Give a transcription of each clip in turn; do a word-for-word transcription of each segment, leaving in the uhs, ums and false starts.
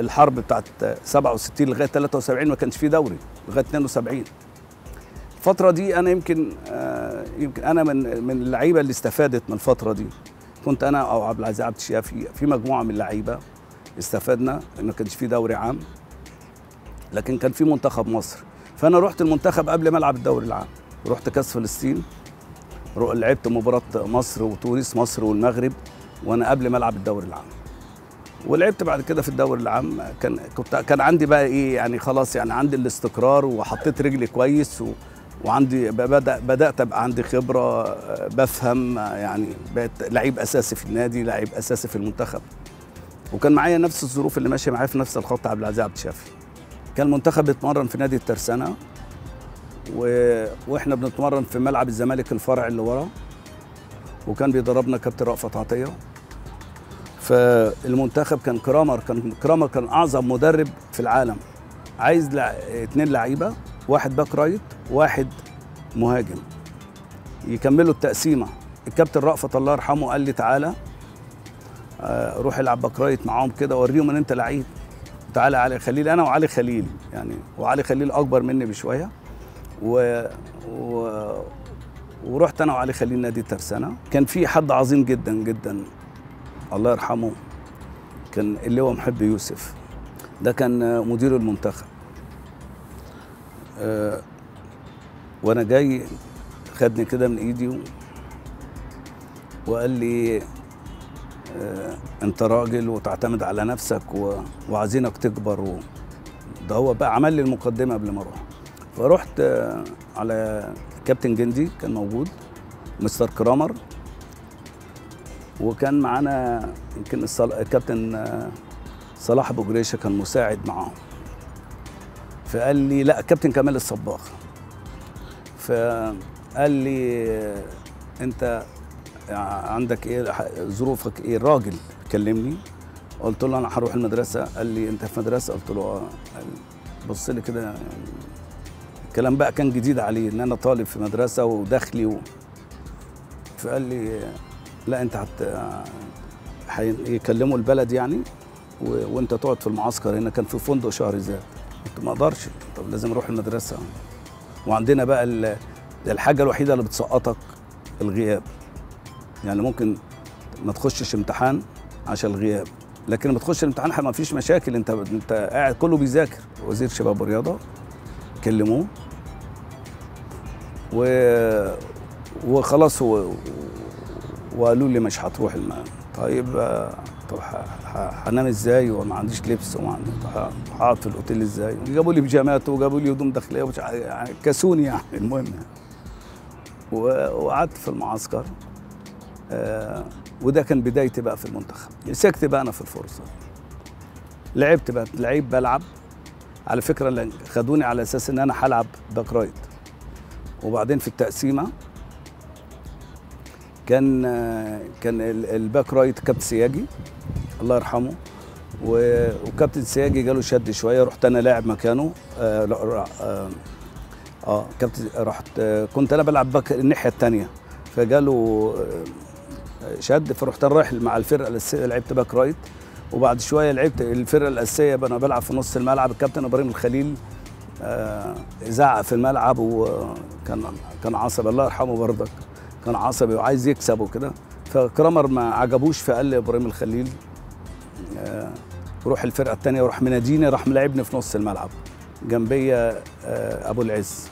الحرب بتاعت سبعة وستين لغايه ثلاثة وسبعين ما كانش فيه دوري لغايه اثنين وسبعين. الفتره دي انا يمكن آه يمكن انا من من اللعيبه اللي استفادت من الفتره دي. كنت انا او عبد العزيز عبد الشافي في مجموعه من اللعيبه استفدنا ان ما كانش فيه دوري عام، لكن كان في منتخب مصر. فانا رحت المنتخب قبل ما العب الدوري العام، رحت كاس فلسطين، لعبت مباراه مصر وتونس، مصر والمغرب، وانا قبل ما العب الدوري العام. ولعبت بعد كده في الدوري العام. كان كنت كان عندي بقى ايه يعني، خلاص يعني عندي الاستقرار وحطيت رجلي كويس و... وعندي بدأ بدات ابقى عندي خبره، بفهم يعني، بقيت لعيب اساسي في النادي، لعيب اساسي في المنتخب. وكان معايا نفس الظروف اللي ماشيه معايا في نفس الخط عبد العزيز عبد الشافي. كان المنتخب بيتمرن في نادي الترسانه و... واحنا بنتمرن في ملعب الزمالك الفرع اللي ورا، وكان بيدربنا كابتن رأفت عطية. فالمنتخب كان كرامر كان كرامر كان اعظم مدرب في العالم. عايز لع... اتنين لعيبه، واحد باك رايت واحد مهاجم، يكملوا التقسيمه. الكابتن رأفت الله يرحمه قال لي تعالى آه روح العب باك رايت معاهم كده، وريهم ان انت لعيب. تعالى علي خليل، انا وعلي خليل يعني، وعلي خليل اكبر مني بشويه. و... و... ورحت انا وعلي خليل نادي الترسانه. كان في حد عظيم جدا جدا الله يرحمه، كان اللي هو محب يوسف. ده كان مدير المنتخب. أه وانا جاي خدني كده من ايدي وقال لي أه انت راجل وتعتمد على نفسك وعايزينك تكبر. ده هو بقى عمل لي المقدمه قبل ما اروح. فروحت أه على كابتن جندي كان موجود، مستر كرامر، وكان معانا يمكن الكابتن صلاح ابو جريشه كان مساعد معاهم. فقال لي لا، كابتن كمال الصباغ. فقال لي انت عندك ايه، ظروفك ايه، الراجل كلمني. قلت له انا هروح المدرسه. قال لي انت في مدرسه؟ قلت له اه. بص لي كده، الكلام بقى كان جديد عليه ان انا طالب في مدرسه ودخلي و... فقال لي لا، انت هيكلموا البلد يعني و... وانت تقعد في المعسكر هنا. كان في فندق شهرزاد. قلت ما اقدرش، طب لازم اروح المدرسه. وعندنا بقى ال... الحاجه الوحيده اللي بتسقطك الغياب، يعني ممكن ما تخشش امتحان عشان الغياب، لكن لما تخش الامتحان ما فيش مشاكل، انت انت قاعد كله بيذاكر. وزير شباب ورياضه كلموه و... وخلاص و... وقالوا لي مش هتروح الماء. طيب طب هنام ازاي وما عنديش لبس وما عنديش، هقعد في الاوتيل ازاي؟ جابوا لي بيجامات وجابوا لي هدوم داخليه ومش يعني كسوني يعني. المهم وقعدت في المعسكر. آه وده كان بدايتي بقى في المنتخب. مسكت بقى انا في الفرصه، لعبت بقى لعيب بلعب. على فكره خدوني على اساس ان انا هلعب باك رايت. وبعدين في التقسيمه كان كان الباك رايت كابتن سياجي الله يرحمه، وكابتن سياجي جاله شد شويه، رحت انا لاعب مكانه. اه, آه, آه كابتن رحت آه كنت انا بلعب باك الناحيه الثانيه، فجاله آه شد، فرحت رايح مع الفرقه الاساسيه لعبت باك رايت. وبعد شويه لعبت الفرقه الاساسيه انا بلعب في نص الملعب. الكابتن ابراهيم الخليل آه زعق في الملعب، وكان كان عصبي الله يرحمه برضك، كان عصبي وعايز يكسب وكده. فكرامر ما عجبوش، فقال لابراهيم الخليل آه روح الفرقه الثانيه، وراح مناديني، راح ملاعبني في نص الملعب جنبية آه ابو العز.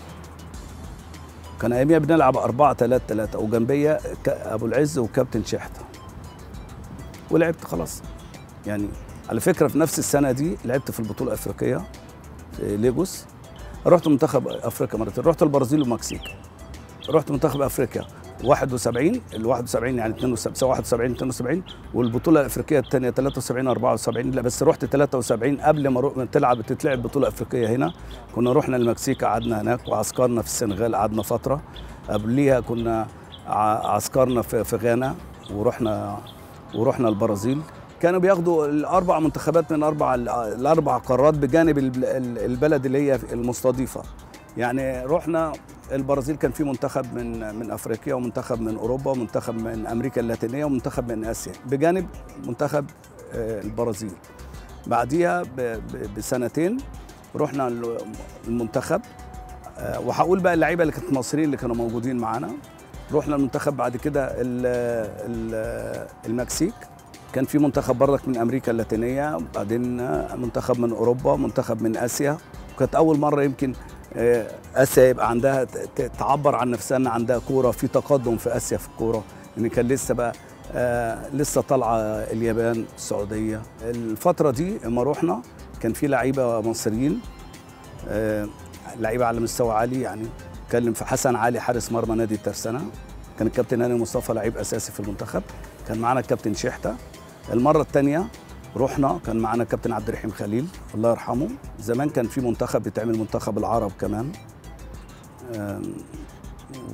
كان اياميها بنلعب أربعة ثلاثة ثلاثة، وجنبية ابو العز وكابتن شحته. ولعبت خلاص يعني. على فكره في نفس السنه دي لعبت في البطوله الافريقيه في ليجوس. رحت منتخب افريقيا مرتين، رحت البرازيل والمكسيك، رحت منتخب افريقيا واحد وسبعين ال واحد وسبعين يعني اثنين وسبعين واحد وسبعين اثنين وسبعين، والبطوله الافريقيه الثانيه ثلاثة وسبعين أربعة وسبعين. لا بس رحت ثلاثة وسبعين قبل ما اروح تلعب تتلعب بطوله افريقيه هنا. كنا رحنا المكسيك قعدنا هناك، وعسكرنا في السنغال قعدنا فتره. قبليها كنا عسكرنا في, في غانا، ورحنا ورحنا البرازيل. كانوا بياخدوا الاربع منتخبات من اربع الاربع قارات بجانب البلد اللي هي المستضيفه. يعني رحنا البرازيل كان في منتخب من من افريقيا، ومنتخب من اوروبا، ومنتخب من امريكا اللاتينيه، ومنتخب من اسيا، بجانب منتخب البرازيل. بعديها بسنتين رحنا المنتخب، وهقول بقى اللعيبه اللي كانت المصريين اللي كانوا موجودين معانا. رحنا المنتخب بعد كده المكسيك، كان في منتخب برضك من امريكا اللاتينيه، بعدين منتخب من اوروبا، منتخب من اسيا، وكانت اول مره يمكن اسيا يبقى عندها تعبر عن نفسها ان عندها كوره، في تقدم في اسيا في الكوره، ان كان لسه بقى آه لسه طالعه اليابان السعوديه. الفتره دي اما رحنا كان في لعيبه مصريين، آه لعيبه على مستوى عالي، يعني اتكلم في حسن علي حارس مرمى نادي الترسانه، كان الكابتن هاني المصطفى لعيب اساسي في المنتخب، كان معانا الكابتن شحته. المره الثانيه رحنا كان معانا الكابتن عبد الرحيم خليل الله يرحمه، زمان كان في منتخب بيتعمل منتخب العرب كمان، آه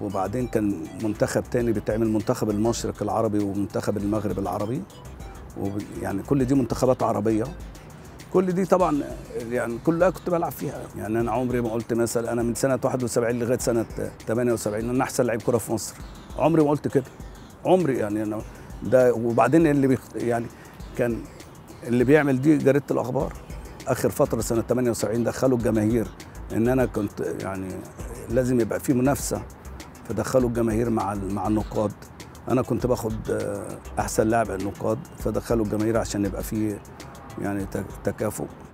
وبعدين كان منتخب تاني بتعمل منتخب المشرق العربي ومنتخب المغرب العربي، ويعني كل دي منتخبات عربيه، كل دي طبعا يعني كلها كنت بلعب فيها. يعني انا عمري ما قلت مثلا انا من سنه واحد وسبعين لغايه سنه ثمانية وسبعين انا احسن لعيب كره في مصر، عمري ما قلت كده، عمري يعني انا ده. وبعدين اللي بيخ... يعني كان اللي بيعمل دي جريده الاخبار، اخر فتره سنه ثمانية وسبعين دخلوا الجماهير، ان انا كنت يعني لازم يبقى في منافسه، فدخلوا الجماهير مع مع النقاد، انا كنت باخد احسن لاعب النقاد، فدخلوا الجماهير عشان يبقى فيه يعني تكافؤ.